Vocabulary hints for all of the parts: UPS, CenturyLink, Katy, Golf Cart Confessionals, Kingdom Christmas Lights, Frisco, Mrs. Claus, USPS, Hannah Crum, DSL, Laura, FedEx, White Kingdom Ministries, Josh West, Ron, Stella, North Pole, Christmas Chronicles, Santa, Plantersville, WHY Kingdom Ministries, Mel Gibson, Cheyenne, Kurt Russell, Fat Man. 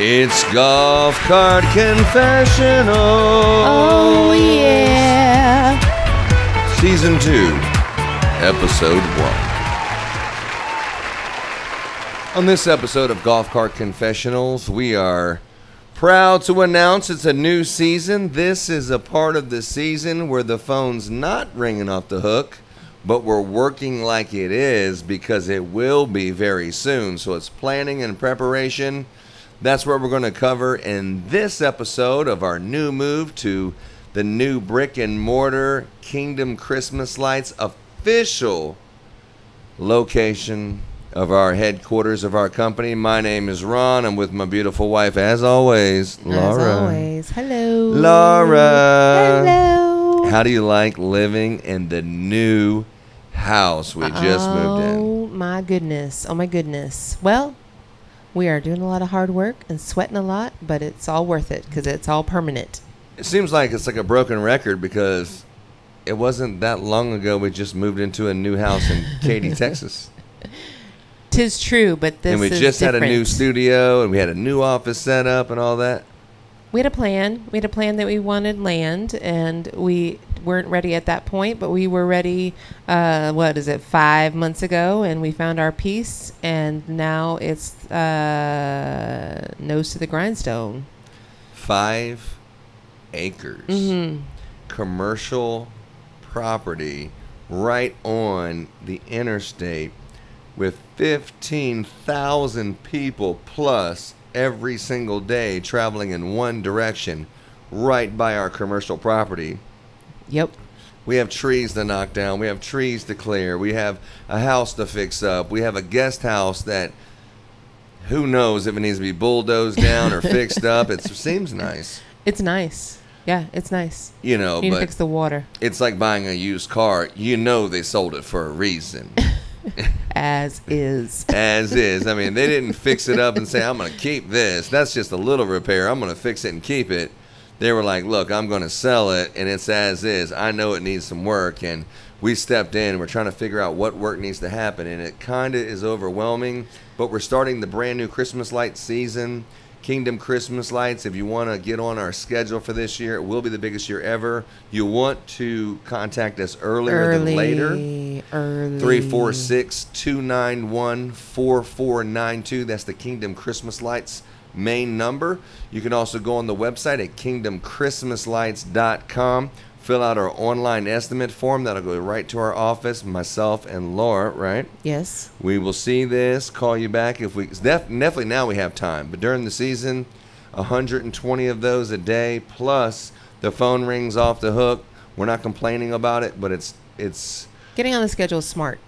It's Golf Cart Confessionals. Oh, yeah. Season 2, Episode 1. On this episode of Golf Cart Confessionals, we are proud to announce it's a new season. This is a part of the season where the phone's not ringing off the hook, but we're working like it is because it will be very soon. So it's planning and preparation. That's what we're going to cover in this episode of our new move to the new brick and mortar Kingdom Christmas Lights official location of our headquarters of our company. My name is Ron. I'm with my beautiful wife, as always, Laura. As always. Hello. Laura. Hello. How do you like living in the new house we just moved in? Oh, my goodness. Oh, my goodness. Well, we are doing a lot of hard work and sweating a lot, but it's all worth it because it's all permanent. It seems like it's like a broken record because it wasn't that long ago we just moved into a new house in Katy, Texas. 'Tis true, but this is different. And we just had a new studio, and we had a new office set up and all that. We had a plan. We had a plan that we wanted land, and we weren't ready at that point, but we were ready, 5 months ago, and we found our peace, and now it's nose to the grindstone. 5 acres. Mm-hmm. Commercial property right on the interstate with 15,000 people plus every single day traveling in one direction right by our commercial property. Yep. We have trees to knock down. We have trees to clear. We have a house to fix up. We have a guest house that who knows if it needs to be bulldozed down or fixed up. It seems nice. It's nice. Yeah, it's nice. You know, you need to fix the water. It's like buying a used car. You know they sold it for a reason. As is. As is. I mean, they didn't fix it up and say, I'm going to keep this. That's just a little repair. I'm going to fix it and keep it. They were like, look, I'm going to sell it, and it's as is. I know it needs some work, and we stepped in. And we're trying to figure out what work needs to happen, and it kind of is overwhelming, but we're starting the brand-new Christmas light season, Kingdom Christmas Lights. If you want to get on our schedule for this year, it will be the biggest year ever. You want to contact us earlier than later. 346-291-4492. That's the Kingdom Christmas Lights main number. You can also go on the website at kingdomchristmaslights.com. Fill out our online estimate form. That'll go right to our office, myself and Laura, right? Yes. We will see this, call you back if we definitely now we have time. But during the season, 120 of those a day, plus the phone rings off the hook. We're not complaining about it, but it's getting on the schedule is smart.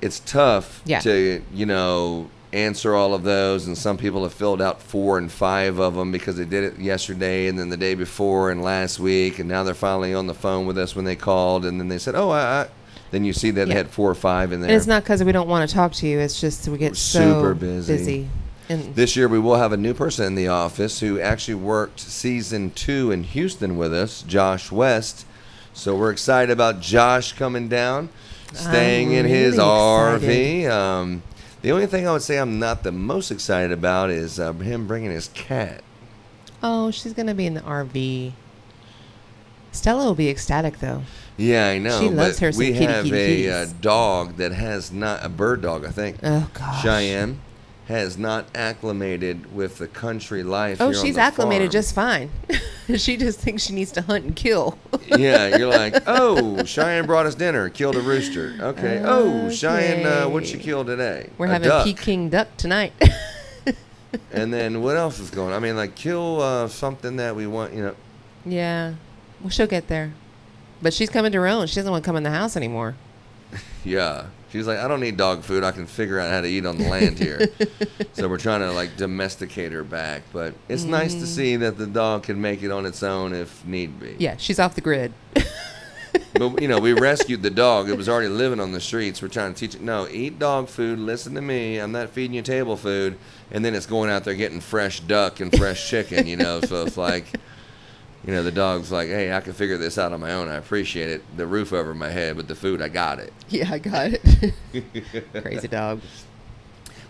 It's tough to, you know, answer all of those, and some people have filled out 4 and 5 of them because they did it yesterday and then the day before and last week, and now they're finally on the phone with us when they called, and then they said, oh, then you see that they had 4 or 5 in there. And it's not because we don't want to talk to you. It's just we're super busy. And this year we will have a new person in the office who actually worked season 2 in Houston with us, Josh West. So we're excited about Josh coming down, staying in his RV. The only thing I would say I'm not the most excited about is him bringing his cat. Oh, she's going to be in the RV. Stella will be ecstatic, though. Yeah, I know. She loves her some kitty kitties. We have a dog that has not, a bird dog, I think. Oh, gosh. Cheyenne has not acclimated with the country life. Oh, she's acclimated just fine. She just thinks she needs to hunt and kill. Yeah, you're like, oh, Cheyenne brought us dinner, killed a rooster. Okay. Oh, Cheyenne, what'd she kill today? We're having Peking duck tonight. And then what else is going on? I mean, like, kill something that we want, you know. Yeah. Well, she'll get there. But she's coming to her own. She doesn't want to come in the house anymore. Yeah. She's like, I don't need dog food. I can figure out how to eat on the land here. So we're trying to, like, domesticate her back. But it's nice to see that the dog can make it on its own if need be. Yeah, she's off the grid. But, you know, we rescued the dog. It was already living on the streets. We're trying to teach it, no, eat dog food. Listen to me. I'm not feeding you table food. And then it's going out there getting fresh duck and fresh chicken, you know. So it's like, you know, the dog's like, hey, I can figure this out on my own. I appreciate it. The roof over my head, but the food, I got it. Yeah, I got it. Crazy dog.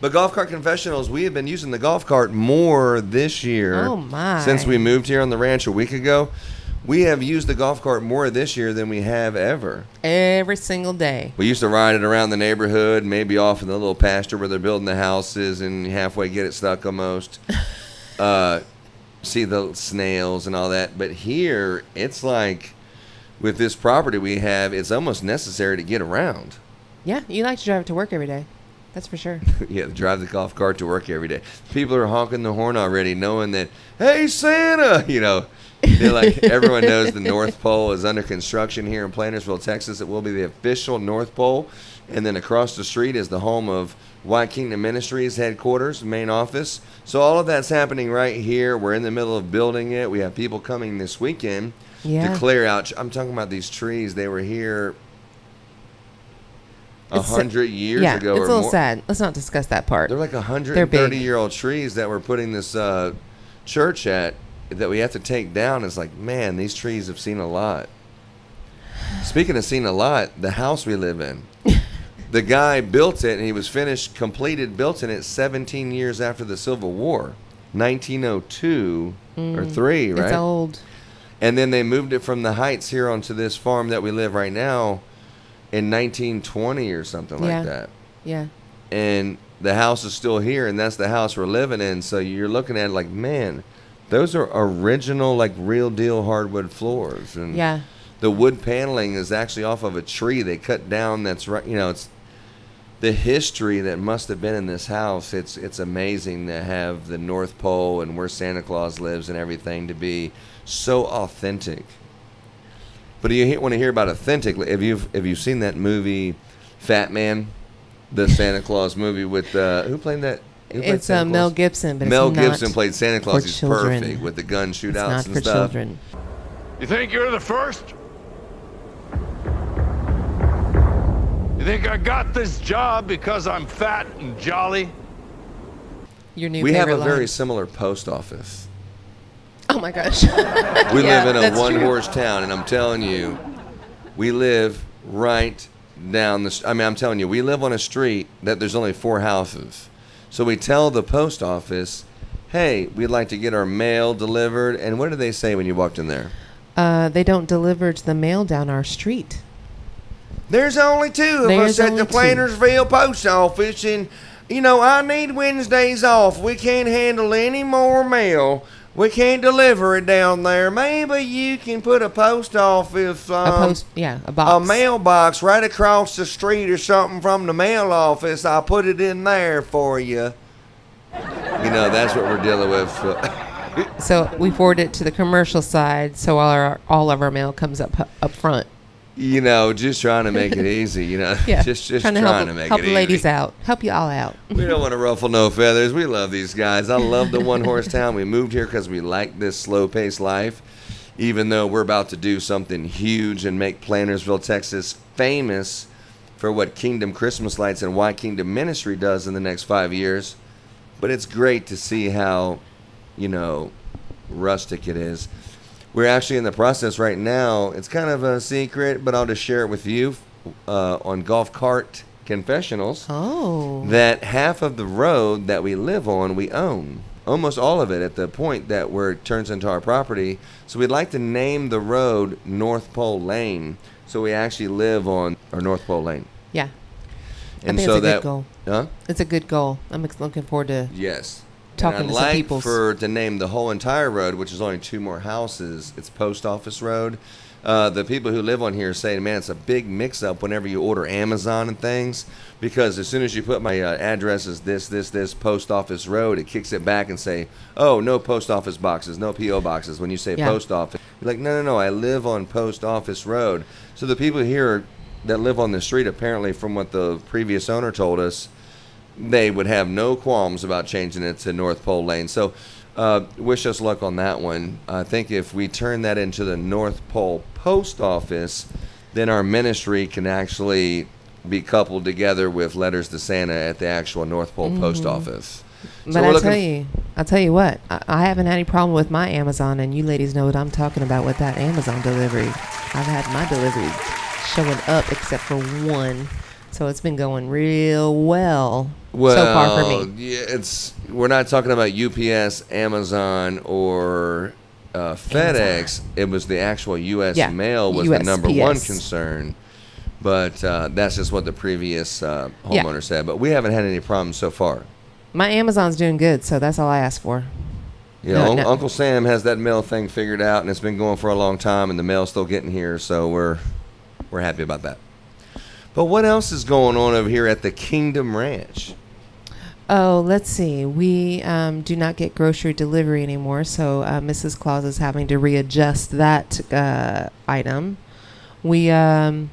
But Golf Cart Confessionals, we have been using the golf cart more this year. Oh, my. Since we moved here on the ranch a week ago. We have used the golf cart more this year than we have ever. Every single day. We used to ride it around the neighborhood, maybe off in the little pasture where they're building the houses and halfway get it stuck almost. See the snails and all that. But here, it's like with this property we have, it's almost necessary to get around. Yeah, you like to drive it to work every day. That's for sure. Yeah, drive the golf cart to work every day. People are honking the horn already knowing that, hey, Santa, you know. They're like, everyone knows the North Pole is under construction here in Plantersville, Texas. It will be the official North Pole. And then across the street is the home of White Kingdom Ministries headquarters, main office. So all of that's happening right here. We're in the middle of building it. We have people coming this weekend to clear out. I'm talking about these trees. They were here 100 years ago. It's a little more sad. Let's not discuss that part. They're like 130-year-old trees that we're putting this church at that we have to take down. It's like, man, these trees have seen a lot. Speaking of seen a lot, the house we live in. The guy built it, and he was finished, completed, built in it 17 years after the Civil War, 1902 or 3, right? It's old. And then they moved it from the heights here onto this farm that we live right now in 1920 or something like that. Yeah. And the house is still here, and that's the house we're living in. So you're looking at it like, man, those are original, like real deal hardwood floors. And yeah. The wood paneling is actually off of a tree they cut down. That's right. You know, it's the history that must have been in this house. It's amazing to have the North Pole and where Santa Claus lives and everything to be so authentic. But you want to hear about authentic? If you've seen that movie, Fat Man, the Santa Claus movie with who played that? It's Mel Gibson. But Mel Gibson played Santa Claus. He's perfect with the gun shootouts and stuff. It's not for children. You think you're the first? You think I got this job because I'm fat and jolly? Your new favorite line. We have a very similar post office. Oh my gosh. We live in a one-horse town, and I'm telling you, we live right down the street. I mean, I'm telling you, we live on a street that there's only 4 houses. So we tell the post office, hey, we'd like to get our mail delivered. And what did they say when you walked in there? They don't deliver the mail down our street. There's only 2 of us at the Plantersville post office, and, you know, I need Wednesdays off. We can't handle any more mail. We can't deliver it down there. Maybe you can put a post office, a mailbox right across the street or something from the mail office. I'll put it in there for you. You know, that's what we're dealing with. So we forward it to the commercial side, so all of our mail comes up front. You know, just trying to make it easy, you know. Yeah. Just trying to help the ladies out. Help you all out. We don't want to ruffle no feathers. We love these guys. I love the one-horse town. We moved here because we like this slow-paced life, even though we're about to do something huge and make Plantersville, Texas famous for what Kingdom Christmas Lights and Why Kingdom Ministry does in the next 5 years. But it's great to see how, you know, rustic it is. We're actually in the process right now. It's kind of a secret, but I'll just share it with you on Golf Cart Confessionals. Oh. That half of the road that we live on, we own. Almost all of it at the point that where it turns into our property. So we'd like to name the road North Pole Lane. So we actually live on our North Pole Lane. Yeah. And I think so it's a good goal. Huh? It's a good goal. I'm looking forward to talking to some people. I'd like to name the whole entire road, which is only 2 more houses. It's Post Office Road. The people who live on here say, man, it's a big mix-up whenever you order Amazon and things, because as soon as you put my address is this, Post Office Road, it kicks it back and say, oh, no post office boxes, no P.O. boxes. When you say post office, you're like, no, I live on Post Office Road. So the people here that live on the street, apparently from what the previous owner told us, they would have no qualms about changing it to North Pole Lane. So wish us luck on that one. I think if we turn that into the North Pole Post Office, then our ministry can actually be coupled together with Letters to Santa at the actual North Pole Post Office. But so I'll tell you what, I haven't had any problem with my Amazon, and you ladies know what I'm talking about with that Amazon delivery. I've had my deliveries showing up except for one. So it's been going real well. well, so far for me. It's, we're not talking about UPS, Amazon, or FedEx. Amazon. It was the actual U.S. mail was USPS. The number one concern. But that's just what the previous homeowner said. But we haven't had any problems so far. My Amazon's doing good, so that's all I ask for. Yeah, no, Uncle Sam has that mail thing figured out, and it's been going for a long time, and the mail's still getting here, so we're happy about that. But what else is going on over here at the Kingdom Ranch? Oh, let's see. We do not get grocery delivery anymore, so Mrs. Claus is having to readjust that item. We, well,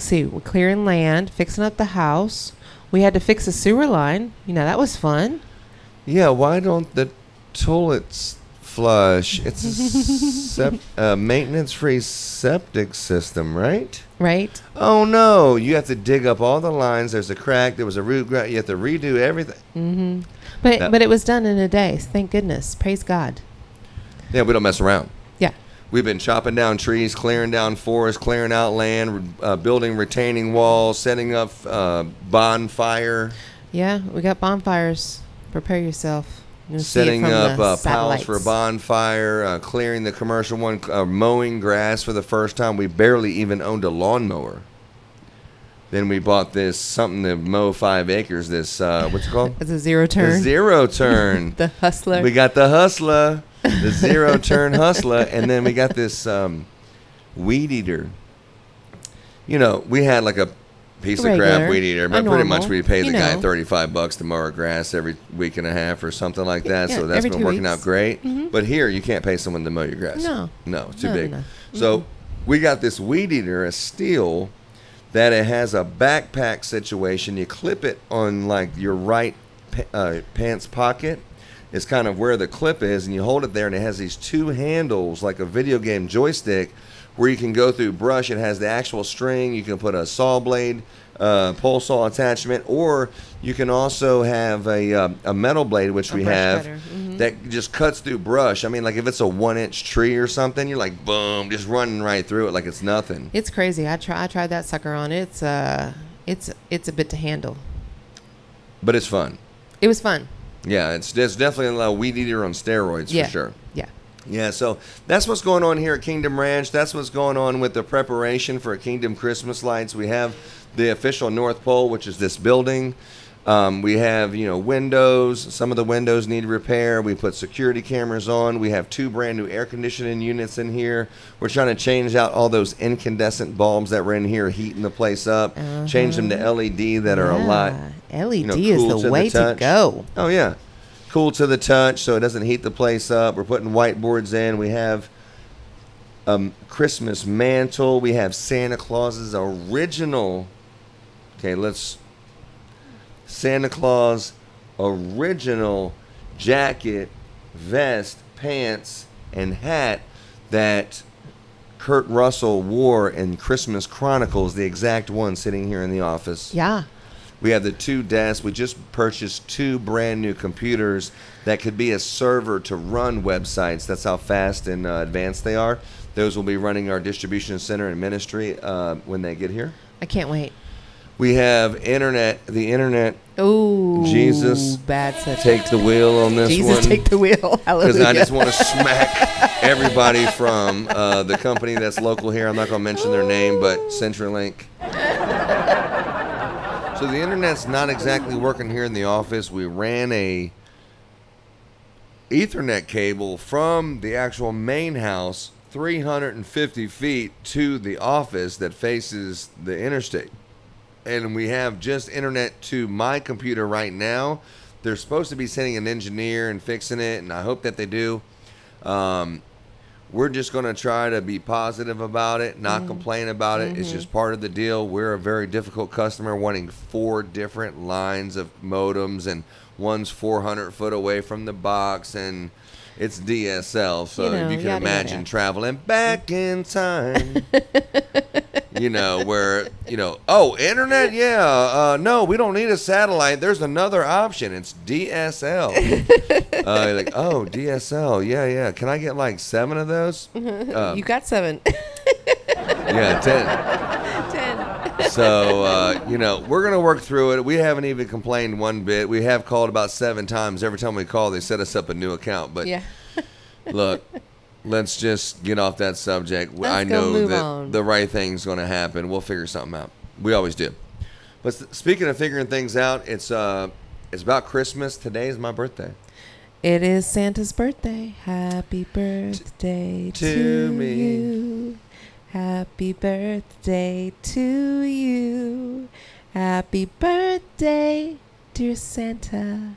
see, we're clearing land, fixing up the house. We had to fix a sewer line. You know, that was fun. Yeah, why don't the toilets flush? It's a maintenance-free septic system, right? Right. Oh, no. You have to dig up all the lines. There's a crack. There was a root grout. You have to redo everything. Mm-hmm. But it was done in a day. Thank goodness. Praise God. Yeah, we don't mess around. Yeah. We've been chopping down trees, clearing down forests, clearing out land, building retaining walls, setting up bonfire. Yeah, we got bonfires. Prepare yourself. Setting up piles for a bonfire, clearing the commercial one, mowing grass for the first time. We barely even owned a lawnmower. Then we bought this something to mow 5 acres. This, what's it called? It's a zero turn. The zero turn. The hustler. We got the hustler, the zero turn hustler. And then we got this weed eater. You know, we had like a piece of crap weed eater, but pretty much we pay the guy $35 to mow our grass every week and a half or something like that. Yeah, so that's been working out great. Mm-hmm. But here, you can't pay someone to mow your grass. No, no, it's too big. No. So we got this weed eater, a steel, that it has a backpack situation. You clip it on like your right pants pocket. It's kind of where the clip is, and you hold it there, and it has these two handles like a video game joystick, where you can go through brush. It has the actual string. You can put a saw blade, pole saw attachment, or you can also have a metal blade, which we have, mm-hmm, that just cuts through brush. I mean, like if it's a 1-inch tree or something, you're like, boom, just running right through it like it's nothing. It's crazy. I tried that sucker on. It's a bit to handle. But it's fun. It was fun. Yeah, it's definitely a weed eater on steroids for sure. Yeah. Yeah, so that's what's going on here at Kingdom Ranch. That's what's going on with the preparation for Kingdom Christmas Lights. We have the official North Pole, which is this building. We have, you know, windows. Some of the windows need repair. We put security cameras on. We have 2 brand new air conditioning units in here. We're trying to change out all those incandescent bulbs that were in here, heating the place up, change them to LED that are a lot. LED, you know, cool is the way to go. Oh, yeah. Cool to the touch, so it doesn't heat the place up. We're putting whiteboards in. We have a Christmas mantle. We have Santa Claus's original. Okay, let's. Santa Claus original jacket, vest, pants, and hat that Kurt Russell wore in Christmas Chronicles, the exact one sitting here in the office. Yeah. We have the 2 desks. We just purchased 2 brand new computers that could be a server to run websites. That's how fast and advanced they are. Those will be running our distribution center and ministry when they get here. I can't wait. We have internet. The internet. Oh, Jesus, bad subject. Take the wheel on this one. Jesus, take the wheel. Hallelujah. Because I just want to smack everybody from the company that's local here. I'm not going to mention their name, but CenturyLink. So the internet's not exactly working here in the office. We ran a Ethernet cable from the actual main house 350 feet to the office that faces the interstate. And we have just internet to my computer right now. They're supposed to be sending an engineer and fixing it, and I hope that they do. We're just going to try to be positive about it, not complain about it. It's just part of the deal. We're a very difficult customer wanting 4 different lines of modems, and one's 400 foot away from the box, and it's DSL. So you know, if you can imagine traveling back in time, you know, where, you know, oh, internet. Yeah. No, we don't need a satellite. There's another option. It's DSL. You're like, oh, DSL. Yeah. Yeah. Can I get like 7 of those? You got 7. Yeah. 10. So, you know, we're going to work through it. We haven't even complained one bit. We have called about 7 times. Every time we call, they set us up a new account. But yeah. Look, let's just get off that subject. I know that the right thing's going to happen. We'll figure something out. We always do. But speaking of figuring things out, it's about Christmas. Today is my birthday. It is Santa's birthday. Happy birthday to me. You. Happy birthday to you. Happy birthday, dear Santa.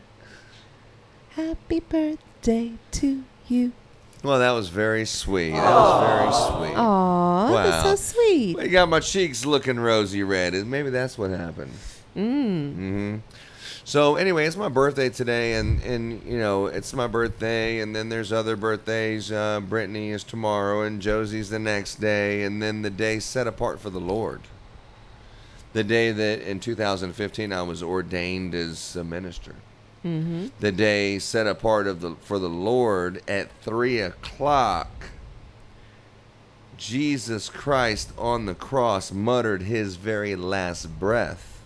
Happy birthday to you. Well, that was very sweet. That was very sweet. Aww, wow. That's so sweet. Well, you got my cheeks looking rosy red. Maybe that's what happened. Mm-hmm. So anyway, it's my birthday today, and you know, it's my birthday, and then there's other birthdays. Brittany is tomorrow, and Josie's the next day, and then the day set apart for the Lord. The day that in 2015 I was ordained as a minister. Mm-hmm. The day set apart for the Lord at 3 o'clock. Jesus Christ on the cross muttered his very last breath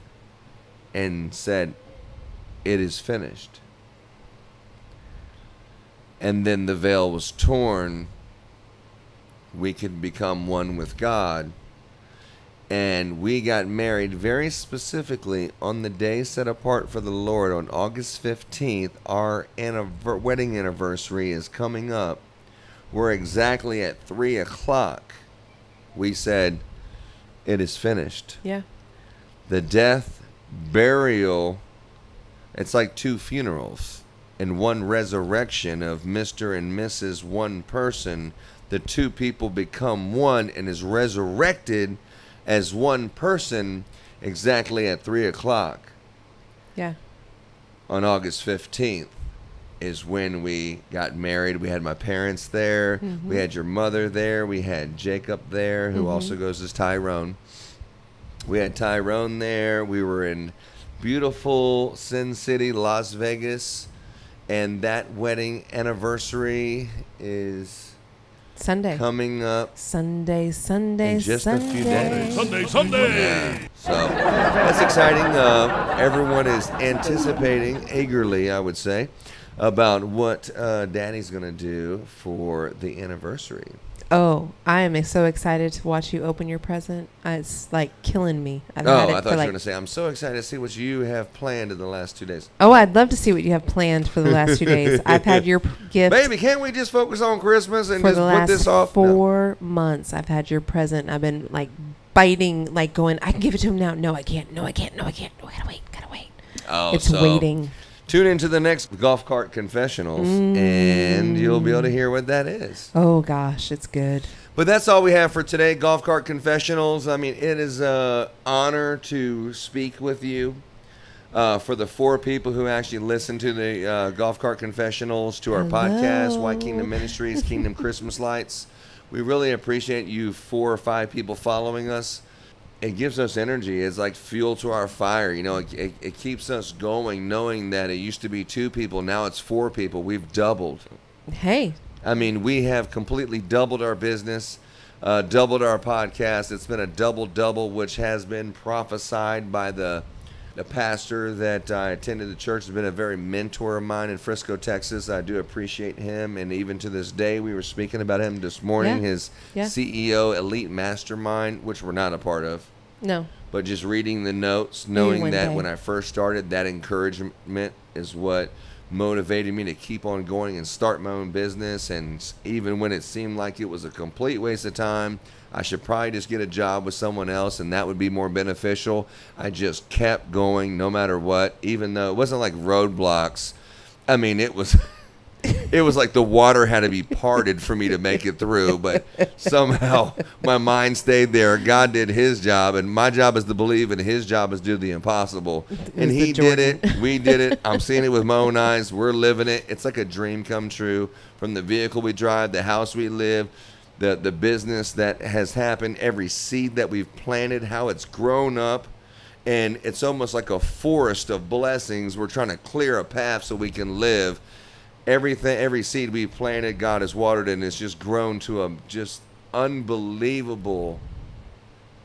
and said, "It is finished." And then the veil was torn. We could become one with God. And we got married very specifically on the day set apart for the Lord on August 15th. Our wedding anniversary is coming up. We're exactly at 3 o'clock. We said, "It is finished." Yeah. The death, burial, it's like 2 funerals and 1 resurrection of Mr. and Mrs. One person. The 2 people become one and is resurrected as one person exactly at 3 o'clock. Yeah. On August 15th is when we got married. We had my parents there. Mm-hmm. We had your mother there. We had Jacob there, who mm-hmm. also goes as Tyrone. We had Tyrone there. We were in beautiful Sin City, Las Vegas, and that wedding anniversary is Sunday coming up. Sunday, in just a few days. Sunday. Yeah. So that's exciting. Everyone is anticipating eagerly, I would say, about what Daddy's gonna do for the anniversary. Oh, I am so excited to watch you open your present. It's like killing me. I thought you were going to say, I'm so excited to see what you have planned in the last 2 days. Oh, I'd love to see what you have planned for the last 2 days. I've had your gift. Baby, can't we just focus on Christmas and just put this off? For the last 4 months, I've had your present. I've been like biting, like going, I can give it to him now. No, I can't. No, I can't. No, I can't. No, I gotta wait. Oh, it's waiting. Tune into the next Golf Cart Confessionals, and you'll be able to hear what that is. Oh, gosh, it's good. But that's all we have for today, Golf Cart Confessionals. I mean, it is an honor to speak with you. For the 4 people who actually listen to the Golf Cart Confessionals, to our podcast, White Kingdom Ministries, Kingdom Christmas Lights, we really appreciate you 4 or 5 people following us. It gives us energy. It's like fuel to our fire. You know, it keeps us going knowing that it used to be 2 people. Now it's 4 people. We've doubled. Hey. I mean, we have completely doubled our business, doubled our podcast. It's been a double-double, which has been prophesied by the pastor that I attended the church. Has been a very mentor of mine in Frisco, Texas. I do appreciate him. And even to this day, we were speaking about him this morning, his CEO Elite Mastermind, which we're not a part of. No. But just reading the notes, knowing that when I first started, that encouragement is what motivated me to keep on going and start my own business. And even when it seemed like it was a complete waste of time, I should probably just get a job with someone else and that would be more beneficial, I just kept going no matter what, even though it wasn't like roadblocks. I mean, it was like the water had to be parted for me to make it through, but somehow my mind stayed there. God did his job, and my job is to believe, and his job is to do the impossible. And he did it. We did it. I'm seeing it with my own eyes. We're living it. It's like a dream come true, from the vehicle we drive, the house we live, the business that has happened, every seed that we've planted, how it's grown up. And it's almost like a forest of blessings. We're trying to clear a path so we can live. Everything, every seed we planted, God has watered, and it's just grown to a just unbelievable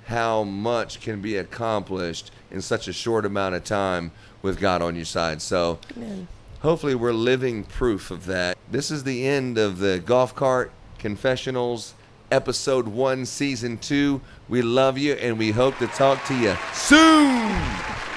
how much can be accomplished in such a short amount of time with God on your side. So amen. Hopefully we're living proof of that. This is the end of the Golf Cart Confessionals, Episode 1, Season 2. We love you, and we hope to talk to you soon.